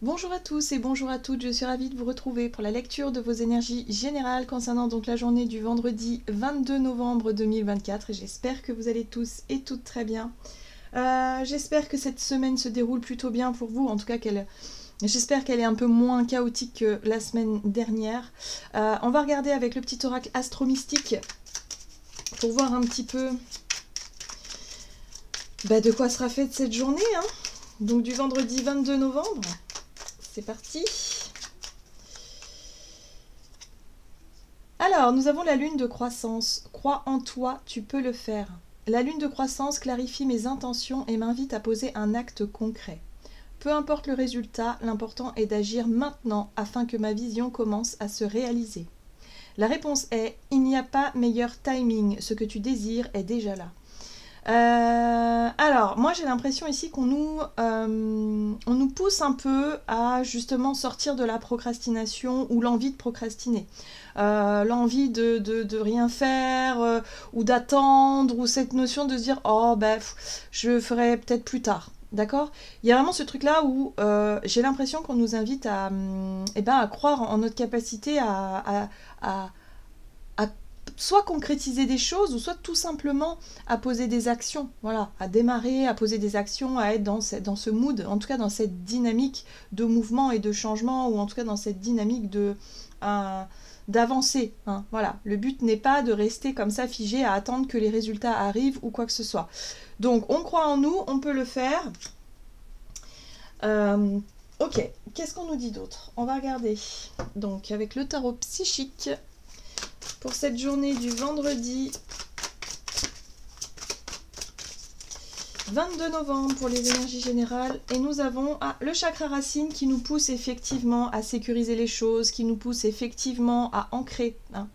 Bonjour à tous et bonjour à toutes, je suis ravie de vous retrouver pour la lecture de vos énergies générales concernant donc la journée du vendredi 22 novembre 2024. J'espère que vous allez tous et toutes très bien. J'espère que cette semaine se déroule plutôt bien pour vous, en tout cas j'espère qu'elle est un peu moins chaotique que la semaine dernière. On va regarder avec le petit oracle astro-mystique pour voir un petit peu de quoi sera faite cette journée, hein, donc du vendredi 22 novembre. C'est parti. Alors, nous avons la lune de croissance. Crois en toi, tu peux le faire. La lune de croissance clarifie mes intentions et m'invite à poser un acte concret. Peu importe le résultat, l'important est d'agir maintenant afin que ma vision commence à se réaliser. La réponse est « Il n'y a pas meilleur timing, ce que tu désires est déjà là ». Alors, moi j'ai l'impression ici qu'on nous pousse un peu à justement sortir de la procrastination ou l'envie de procrastiner. L'envie de rien faire ou d'attendre, ou cette notion de se dire « oh ben, je ferai peut-être plus tard ». D'accord? Il y a vraiment ce truc-là où j'ai l'impression qu'on nous invite à croire en notre capacité à soit concrétiser des choses ou soit tout simplement à poser des actions, voilà, à démarrer, à poser des actions, à être dans ce mood, en tout cas dans cette dynamique de mouvement et de changement, ou en tout cas dans cette dynamique d'avancer, hein, voilà. Le but n'est pas de rester comme ça figé à attendre que les résultats arrivent ou quoi que ce soit. Donc on croit en nous, on peut le faire. Ok, qu'est-ce qu'on nous dit d'autre? On va regarder donc avec le tarot psychique pour cette journée du vendredi 22 novembre pour les énergies générales, et nous avons le chakra racine qui nous pousse effectivement à sécuriser les choses, qui nous pousse effectivement à ancrer, hein.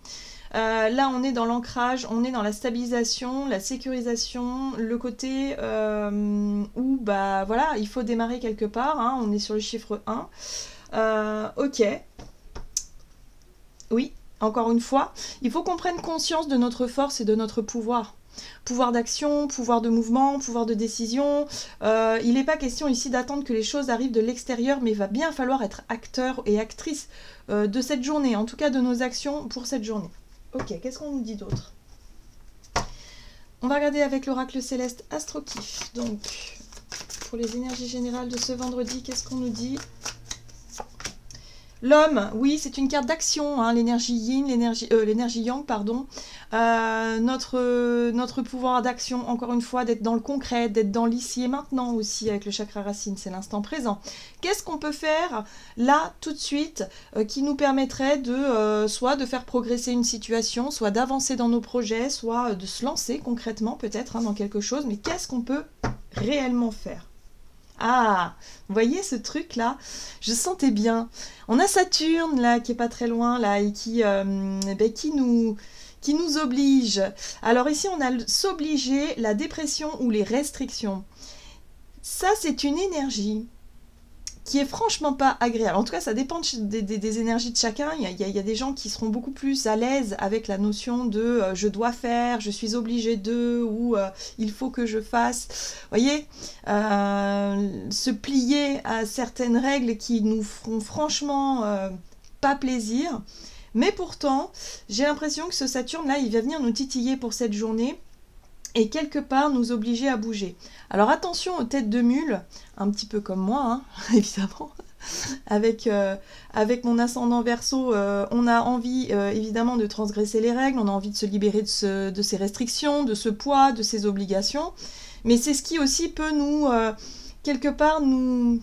Là on est dans l'ancrage, on est dans la stabilisation, la sécurisation, le côté où voilà, il faut démarrer quelque part, hein, on est sur le chiffre 1. Ok, oui, encore une fois, il faut qu'on prenne conscience de notre force et de notre pouvoir. Pouvoir d'action, pouvoir de mouvement, pouvoir de décision. Il n'est pas question ici d'attendre que les choses arrivent de l'extérieur, mais il va bien falloir être acteur et actrice de cette journée, en tout cas de nos actions pour cette journée. Ok, qu'est-ce qu'on nous dit d'autre? On va regarder avec l'oracle céleste Astro-Kiff. Donc, pour les énergies générales de ce vendredi, qu'est-ce qu'on nous dit? L'homme, oui, c'est une carte d'action, hein, l'énergie yin, l'énergie yang, pardon. Notre pouvoir d'action, encore une fois, d'être dans le concret, d'être dans l'ici et maintenant aussi avec le chakra racine, c'est l'instant présent. Qu'est-ce qu'on peut faire là, tout de suite, qui nous permettrait soit de faire progresser une situation, soit d'avancer dans nos projets, soit de se lancer concrètement peut-être, hein, dans quelque chose, mais qu'est-ce qu'on peut réellement faire? Ah, vous voyez ce truc là, je sentais bien. On a Saturne là qui est pas très loin là et qui nous oblige. Alors ici on a s'obliger, la dépression ou les restrictions. Ça c'est une énergie qui est franchement pas agréable. En tout cas, ça dépend des énergies de chacun. Il y a des gens qui seront beaucoup plus à l'aise avec la notion de « je dois faire »,« je suis obligé de » ou « il faut que je fasse ». Vous voyez, se plier à certaines règles qui nous feront franchement pas plaisir. Mais pourtant, j'ai l'impression que ce Saturne-là, il va venir nous titiller pour cette journée et quelque part nous obliger à bouger. Alors attention aux têtes de mule, un petit peu comme moi, hein, évidemment, avec mon ascendant Verseau, on a envie évidemment de transgresser les règles, on a envie de se libérer de ces restrictions, de ce poids, de ces obligations, mais c'est ce qui aussi peut nous, quelque part, nous...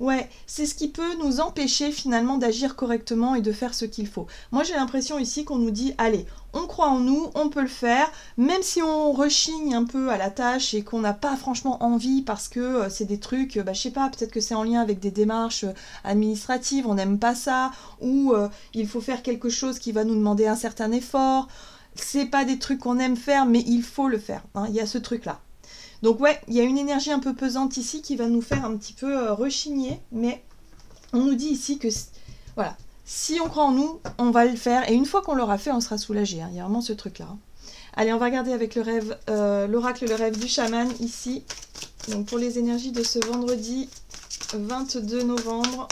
Ouais, c'est ce qui peut nous empêcher finalement d'agir correctement et de faire ce qu'il faut. Moi j'ai l'impression ici qu'on nous dit « allez, on croit en nous, on peut le faire », même si on rechigne un peu à la tâche et qu'on n'a pas franchement envie parce que c'est des trucs, je sais pas, peut-être que c'est en lien avec des démarches administratives, on n'aime pas ça, ou il faut faire quelque chose qui va nous demander un certain effort. C'est pas des trucs qu'on aime faire, mais il faut le faire, hein, il y a ce truc-là. Donc ouais, il y a une énergie un peu pesante ici qui va nous faire un petit peu rechigner, mais on nous dit ici que, voilà, si on croit en nous, on va le faire, et une fois qu'on l'aura fait, on sera soulagé, hein. Il y a vraiment ce truc-là. Hein. Allez, on va regarder avec l'oracle, le rêve du chaman ici, donc pour les énergies de ce vendredi 22 novembre.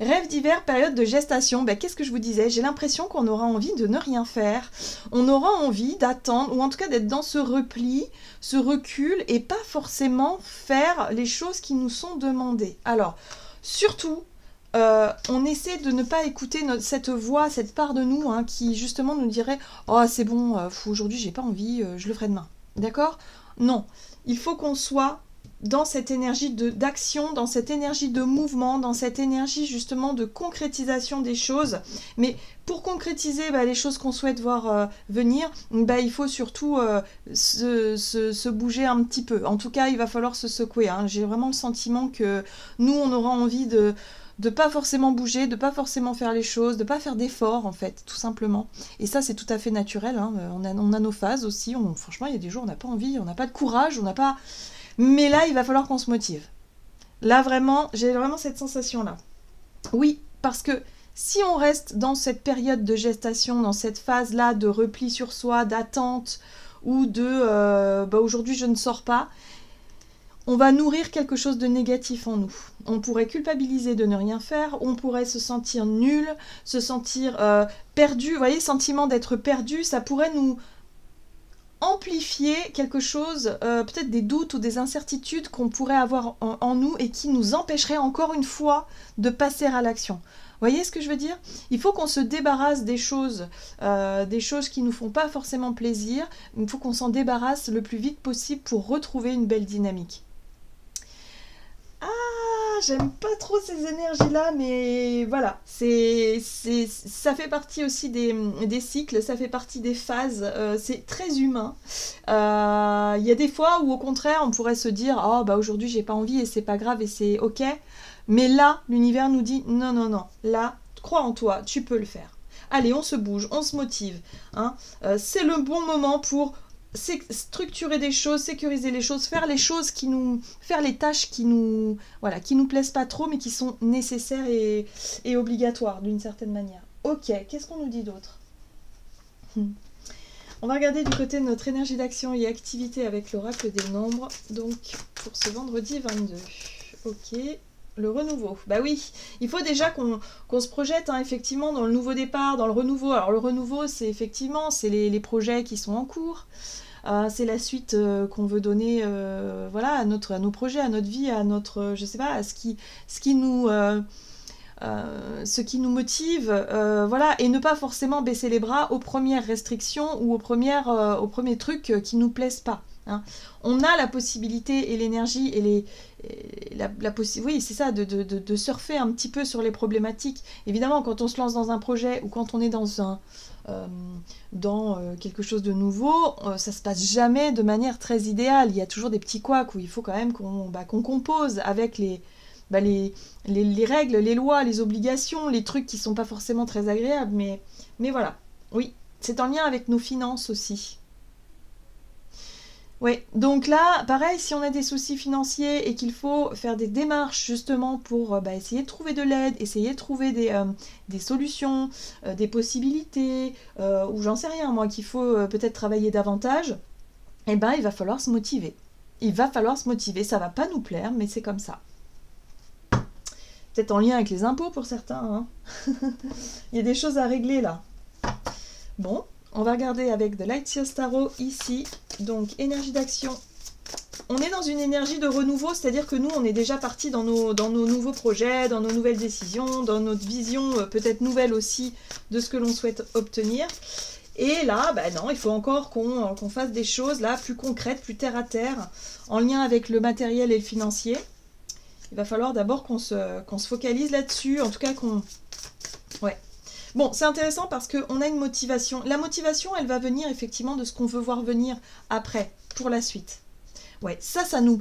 Rêve d'hiver, période de gestation. Ben, qu'est-ce que je vous disais? J'ai l'impression qu'on aura envie de ne rien faire. On aura envie d'attendre, ou en tout cas d'être dans ce repli, ce recul, et pas forcément faire les choses qui nous sont demandées. Alors, surtout, on essaie de ne pas écouter cette voix, cette part de nous, hein, qui justement nous dirait « Oh, c'est bon, aujourd'hui, j'ai pas envie, je le ferai demain. » D'accord? Non. Il faut qu'on soit dans cette énergie d'action, dans cette énergie de mouvement, dans cette énergie justement de concrétisation des choses. Mais pour concrétiser les choses qu'on souhaite voir venir, il faut surtout se bouger un petit peu. En tout cas, il va falloir se secouer. Hein. J'ai vraiment le sentiment que nous, on aura envie de ne pas forcément bouger, de ne pas forcément faire les choses, de ne pas faire d'efforts en fait, tout simplement. Et ça, c'est tout à fait naturel. Hein. On a nos phases aussi. Franchement, il y a des jours, on n'a pas envie, on n'a pas de courage, on n'a pas... Mais là, il va falloir qu'on se motive. Là, vraiment, j'ai vraiment cette sensation-là. Oui, parce que si on reste dans cette période de gestation, dans cette phase-là de repli sur soi, d'attente, ou de aujourd'hui, je ne sors pas », on va nourrir quelque chose de négatif en nous. On pourrait culpabiliser de ne rien faire, on pourrait se sentir nul, se sentir perdu. Vous voyez, sentiment d'être perdu, ça pourrait nous... amplifier quelque chose, peut-être des doutes ou des incertitudes qu'on pourrait avoir en nous et qui nous empêcherait encore une fois de passer à l'action. Vous voyez ce que je veux dire? Il faut qu'on se débarrasse des choses qui ne nous font pas forcément plaisir. Il faut qu'on s'en débarrasse le plus vite possible pour retrouver une belle dynamique. Ah, j'aime pas trop ces énergies-là, mais voilà, ça fait partie aussi des cycles, ça fait partie des phases, c'est très humain. Il y a des fois où au contraire, on pourrait se dire « Oh, bah aujourd'hui, j'ai pas envie et c'est pas grave et c'est ok ». Mais là, l'univers nous dit « Non, non, non, là, crois en toi, tu peux le faire. Allez, on se bouge, on se motive. Hein. C'est le bon moment pour... » structurer des choses, sécuriser les choses, faire les choses qui nous... faire les tâches qui nous... voilà, qui nous plaisent pas trop, mais qui sont nécessaires et obligatoires, d'une certaine manière. Ok, qu'est-ce qu'on nous dit d'autre? On va regarder du côté de notre énergie d'action et activité avec l'oracle des nombres, donc pour ce vendredi 22. Ok, le renouveau. Bah oui, il faut déjà qu'on se projette hein, effectivement dans le nouveau départ, dans le renouveau. Alors le renouveau, c'est effectivement, c'est les projets qui sont en cours. C'est la suite qu'on veut donner voilà, à nos projets, à notre vie, à notre, je sais pas, à ce qui nous motive, voilà, et ne pas forcément baisser les bras aux premières restrictions ou aux premiers trucs qui nous plaisent pas. Hein. On a la possibilité et l'énergie et oui, c'est ça, de surfer un petit peu sur les problématiques. Évidemment, quand on se lance dans un projet ou quand on est dans quelque chose de nouveau, ça se passe jamais de manière très idéale. Il y a toujours des petits couacs où il faut quand même qu'on compose avec les règles, les lois, les obligations, les trucs qui sont pas forcément très agréables. Mais voilà, oui, c'est en lien avec nos finances aussi. Oui, donc là, pareil, si on a des soucis financiers et qu'il faut faire des démarches justement pour essayer de trouver de l'aide, essayer de trouver des solutions, des possibilités, ou j'en sais rien moi, qu'il faut peut-être travailler davantage, eh ben il va falloir se motiver. Il va falloir se motiver, ça va pas nous plaire, mais c'est comme ça. Peut-être en lien avec les impôts pour certains, hein. Il y a des choses à régler là. Bon. On va regarder avec The Light Seer's Tarot ici, donc énergie d'action. On est dans une énergie de renouveau, c'est-à-dire que nous, on est déjà parti dans nos nouveaux projets, dans nos nouvelles décisions, dans notre vision peut-être nouvelle aussi de ce que l'on souhaite obtenir. Et là, ben non, il faut encore qu'on fasse des choses là plus concrètes, plus terre à terre, en lien avec le matériel et le financier. Il va falloir d'abord qu'on se focalise là-dessus, en tout cas qu'on... ouais. Bon, c'est intéressant parce qu'on a une motivation. La motivation, elle va venir effectivement de ce qu'on veut voir venir après, pour la suite. Ouais, ça nous...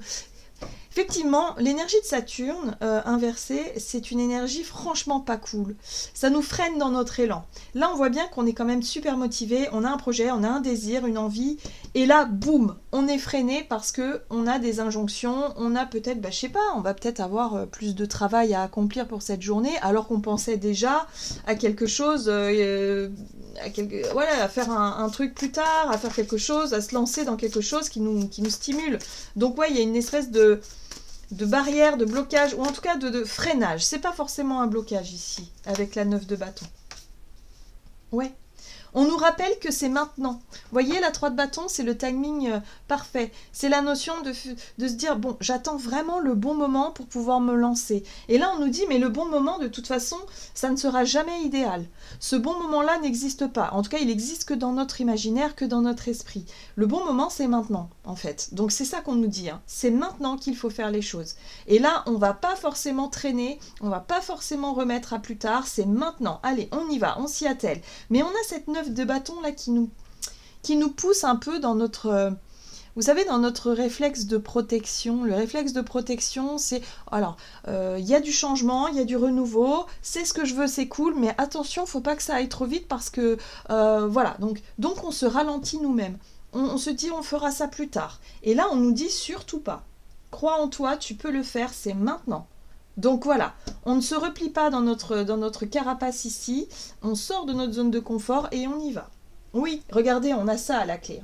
Effectivement, l'énergie de Saturne inversée, c'est une énergie franchement pas cool. Ça nous freine dans notre élan. Là, on voit bien qu'on est quand même super motivé, on a un projet, on a un désir, une envie, et là, boum, on est freiné parce qu'on a des injonctions, on a peut-être, je sais pas, on va peut-être avoir plus de travail à accomplir pour cette journée, alors qu'on pensait déjà à quelque chose, voilà, à faire un truc plus tard, à faire quelque chose, à se lancer dans quelque chose qui nous stimule. Donc ouais, il y a une espèce de de barrière, de blocage, ou en tout cas de freinage. C'est pas forcément un blocage ici, avec la 9 de bâton. Ouais. On nous rappelle que c'est maintenant. Vous voyez, la 3 de bâton, c'est le timing parfait. C'est la notion de se dire, bon, j'attends vraiment le bon moment pour pouvoir me lancer. Et là, on nous dit, mais le bon moment, de toute façon, ça ne sera jamais idéal. Ce bon moment-là n'existe pas. En tout cas, il n'existe que dans notre imaginaire, que dans notre esprit. Le bon moment, c'est maintenant, en fait. Donc, c'est ça qu'on nous dit. Hein. C'est maintenant qu'il faut faire les choses. Et là, on ne va pas forcément traîner, on ne va pas forcément remettre à plus tard. C'est maintenant. Allez, on y va, on s'y attelle. Mais on a cette notion de bâton là qui nous pousse un peu dans notre, vous savez, dans notre réflexe de protection. Le réflexe de protection, c'est alors il y a du changement, il y a du renouveau, c'est ce que je veux, c'est cool, mais attention, faut pas que ça aille trop vite parce que voilà, donc on se ralentit nous-mêmes, on se dit on fera ça plus tard. Et là on nous dit surtout pas, crois en toi, tu peux le faire, c'est maintenant. Donc voilà, on ne se replie pas dans notre carapace ici, on sort de notre zone de confort et on y va. Oui, regardez, on a ça à la clé.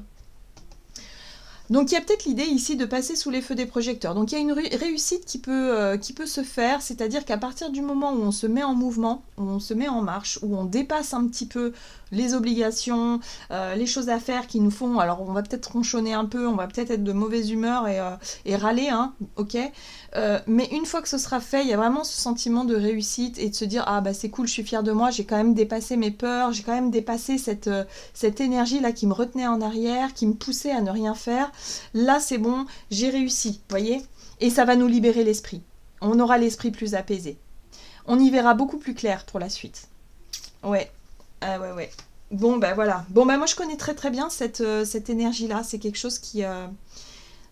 Donc il y a peut-être l'idée ici de passer sous les feux des projecteurs. Donc il y a une réussite qui peut se faire, c'est-à-dire qu'à partir du moment où on se met en mouvement, où on se met en marche, où on dépasse un petit peu les obligations, les choses à faire qui nous font... Alors on va peut-être ronchonner un peu, on va peut-être être de mauvaise humeur et râler, hein, ok. Mais une fois que ce sera fait, il y a vraiment ce sentiment de réussite et de se dire « Ah bah c'est cool, je suis fière de moi, j'ai quand même dépassé mes peurs, j'ai quand même dépassé cette énergie-là qui me retenait en arrière, qui me poussait à ne rien faire. » Là, c'est bon, j'ai réussi, voyez. Et ça va nous libérer l'esprit. On aura l'esprit plus apaisé. On y verra beaucoup plus clair pour la suite. Ouais, ouais. Bon, ben voilà. Bon, ben moi, je connais très très bien cette énergie-là. C'est quelque chose qui...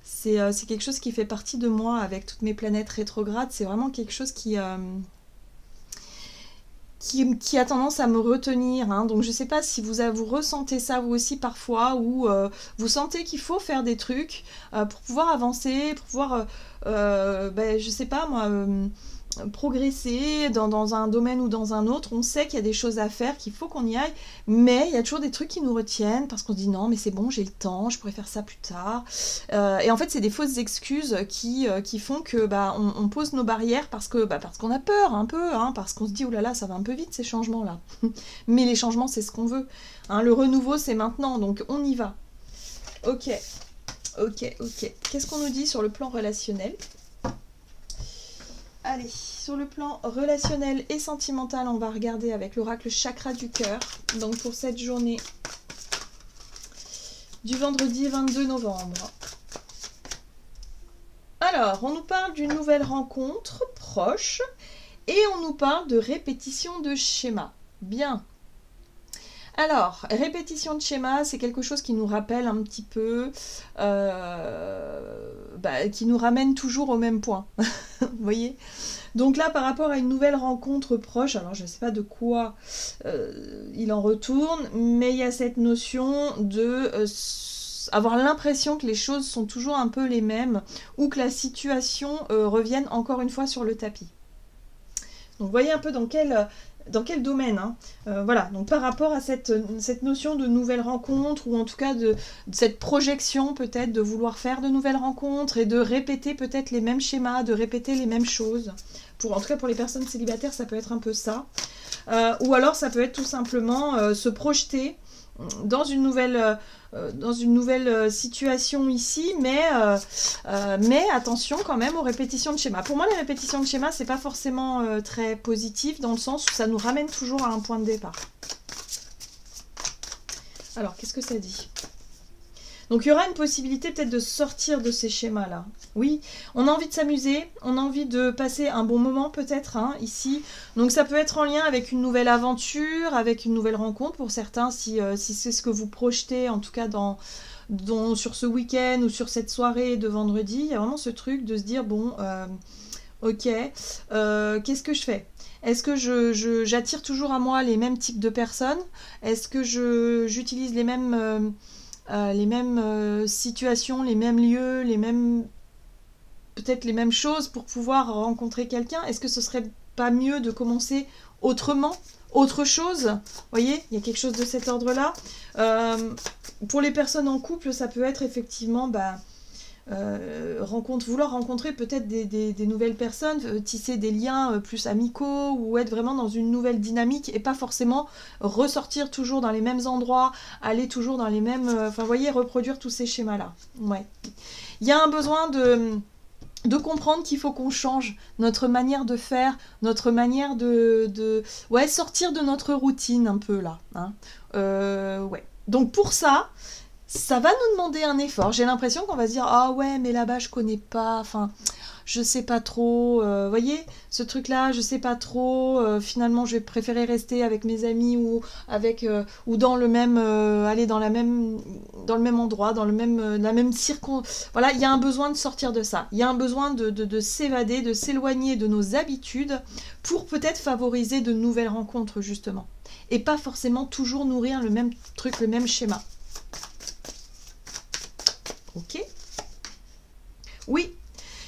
c'est quelque chose qui fait partie de moi avec toutes mes planètes rétrogrades. C'est vraiment quelque chose qui a tendance à me retenir, hein. Donc je sais pas si vous ressentez ça vous aussi parfois, ou vous sentez qu'il faut faire des trucs pour pouvoir avancer, pour pouvoir, ben, je sais pas moi, progresser dans un domaine ou dans un autre. On sait qu'il y a des choses à faire, qu'il faut qu'on y aille, mais il y a toujours des trucs qui nous retiennent parce qu'on se dit non mais c'est bon, j'ai le temps, je pourrais faire ça plus tard. Et en fait c'est des fausses excuses qui font que bah, on pose nos barrières parce qu'on a peur un peu, hein, parce qu'on se dit oulala, ça va un peu vite ces changements là. Mais les changements, c'est ce qu'on veut, hein, le renouveau c'est maintenant, donc on y va. Ok. Qu'est-ce qu'on nous dit sur le plan relationnel? Allez, sur le plan relationnel et sentimental, on va regarder avec l'oracle chakra du cœur. Donc pour cette journée du vendredi 22 novembre. Alors, on nous parle d'une nouvelle rencontre proche et on nous parle de répétition de schéma. Bien. Alors, répétition de schéma, c'est quelque chose qui nous rappelle un petit peu, qui nous ramène toujours au même point, vous voyez. Donc là, par rapport à une nouvelle rencontre proche, alors je ne sais pas de quoi il en retourne, mais il y a cette notion de avoir l'impression que les choses sont toujours un peu les mêmes, ou que la situation revienne encore une fois sur le tapis. Donc, vous voyez un peu dans quel domaine, hein. Voilà, donc par rapport à cette notion de nouvelle rencontre, ou en tout cas de cette projection peut-être de vouloir faire de nouvelles rencontres et de répéter peut-être les mêmes schémas, de répéter les mêmes choses. En tout cas pour les personnes célibataires, ça peut être un peu ça. Ou alors ça peut être tout simplement se projeter dans une nouvelle situation ici, mais attention quand même aux répétitions de schéma. Pour moi, les répétitions de schéma, c'est pas forcément très positif, dans le sens où ça nous ramène toujours à un point de départ. Alors, qu'est-ce que ça dit? Donc, il y aura une possibilité peut-être de sortir de ces schémas-là. Oui, on a envie de s'amuser, on a envie de passer un bon moment peut-être, hein, ici. Donc, ça peut être en lien avec une nouvelle aventure, avec une nouvelle rencontre pour certains, si c'est ce que vous projetez, en tout cas sur ce week-end ou sur cette soirée de vendredi. Il y a vraiment ce truc de se dire, bon, ok, qu'est-ce que je fais? Est-ce que j'attire toujours à moi les mêmes types de personnes? Est-ce que j'utilise les mêmes situations, les mêmes lieux, peut-être les mêmes choses pour pouvoir rencontrer quelqu'un? Est-ce que ce serait pas mieux de commencer autrement, autre chose? Vous voyez, il y a quelque chose de cet ordre-là. Pour les personnes en couple, ça peut être effectivement vouloir rencontrer peut-être des nouvelles personnes, tisser des liens plus amicaux, ou être vraiment dans une nouvelle dynamique et pas forcément ressortir toujours dans les mêmes endroits, aller toujours dans les mêmes... Enfin, vous voyez, reproduire tous ces schémas-là. Ouais. Il y a un besoin de comprendre qu'il faut qu'on change notre manière de faire, notre manière de... Ouais, sortir de notre routine un peu, là. Hein. Ouais. Donc, pour ça... ça va nous demander un effort. J'ai l'impression qu'on va se dire « Ah ouais, mais là-bas, je connais pas, enfin, je sais pas trop, voyez, ce truc-là, je sais pas trop, finalement, je vais préférer rester avec mes amis ou avec ou dans le même, aller dans le même endroit, dans le même, la même circon... » Voilà, il y a un besoin de sortir de ça. Il y a un besoin de s'évader, de s'éloigner de nos habitudes pour peut-être favoriser de nouvelles rencontres, justement. Et pas forcément toujours nourrir le même truc, le même schéma. Ok. Oui,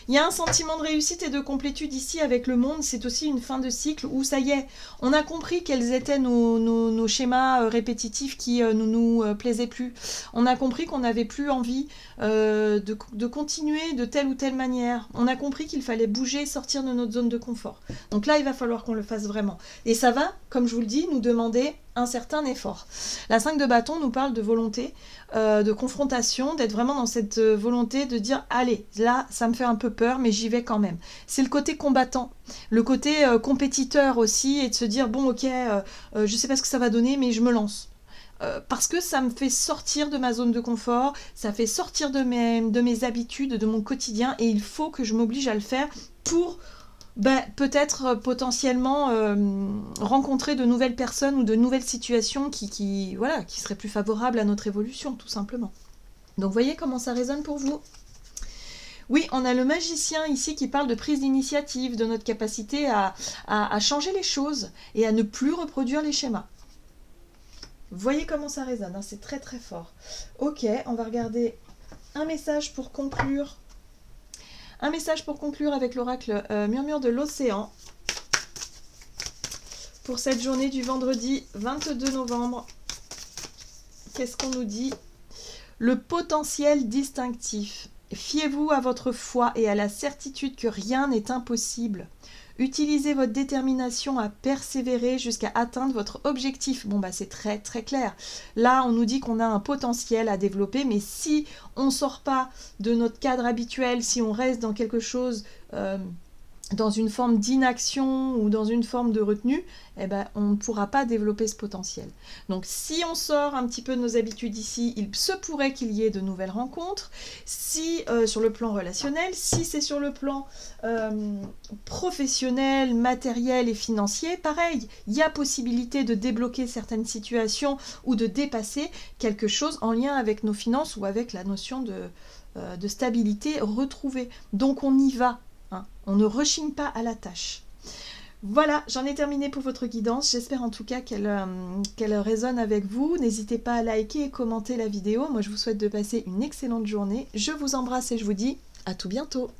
il y a un sentiment de réussite et de complétude ici avec le monde. C'est aussi une fin de cycle où ça y est, on a compris quels étaient nos schémas répétitifs qui ne nous plaisaient plus. On a compris qu'on n'avait plus envie de continuer de telle ou telle manière. On a compris qu'il fallait bouger, sortir de notre zone de confort. Donc là, il va falloir qu'on le fasse vraiment. Et ça va, comme je vous le dis, nous demander... un certain effort. La 5 de bâton nous parle de volonté, de confrontation, d'être vraiment dans cette volonté de dire « Allez, là, ça me fait un peu peur, mais j'y vais quand même. » C'est le côté combattant, le côté compétiteur aussi, et de se dire « Bon, ok, je sais pas ce que ça va donner, mais je me lance. » Parce que ça me fait sortir de ma zone de confort, ça fait sortir de mes habitudes, de mon quotidien, et il faut que je m'oblige à le faire pour... ben, peut-être potentiellement rencontrer de nouvelles personnes ou de nouvelles situations qui, voilà, qui seraient plus favorables à notre évolution, tout simplement. Donc, voyez comment ça résonne pour vous. Oui, on a le magicien ici qui parle de prise d'initiative, de notre capacité à changer les choses et à ne plus reproduire les schémas. Voyez comment ça résonne, hein, c'est très très fort. Ok, on va regarder un message pour conclure. Un message pour conclure avec l'oracle Murmure de l'Océan pour cette journée du vendredi 22 novembre. Qu'est-ce qu'on nous dit? Le potentiel distinctif. Fiez-vous à votre foi et à la certitude que rien n'est impossible. Utilisez votre détermination à persévérer jusqu'à atteindre votre objectif. Bon, bah, c'est très très clair. Là, on nous dit qu'on a un potentiel à développer, mais si on ne sort pas de notre cadre habituel, si on reste dans quelque chose, dans une forme d'inaction ou dans une forme de retenue, eh ben, on ne pourra pas développer ce potentiel. Donc, si on sort un petit peu de nos habitudes ici, il se pourrait qu'il y ait de nouvelles rencontres. Si sur le plan relationnel, si c'est sur le plan professionnel, matériel et financier, pareil, il y a possibilité de débloquer certaines situations ou de dépasser quelque chose en lien avec nos finances ou avec la notion de stabilité retrouvée. Donc, on y va. Hein, on ne rechigne pas à la tâche. Voilà, j'en ai terminé pour votre guidance. J'espère en tout cas qu'elle résonne avec vous. N'hésitez pas à liker et commenter la vidéo. Moi, je vous souhaite de passer une excellente journée. Je vous embrasse et je vous dis à tout bientôt.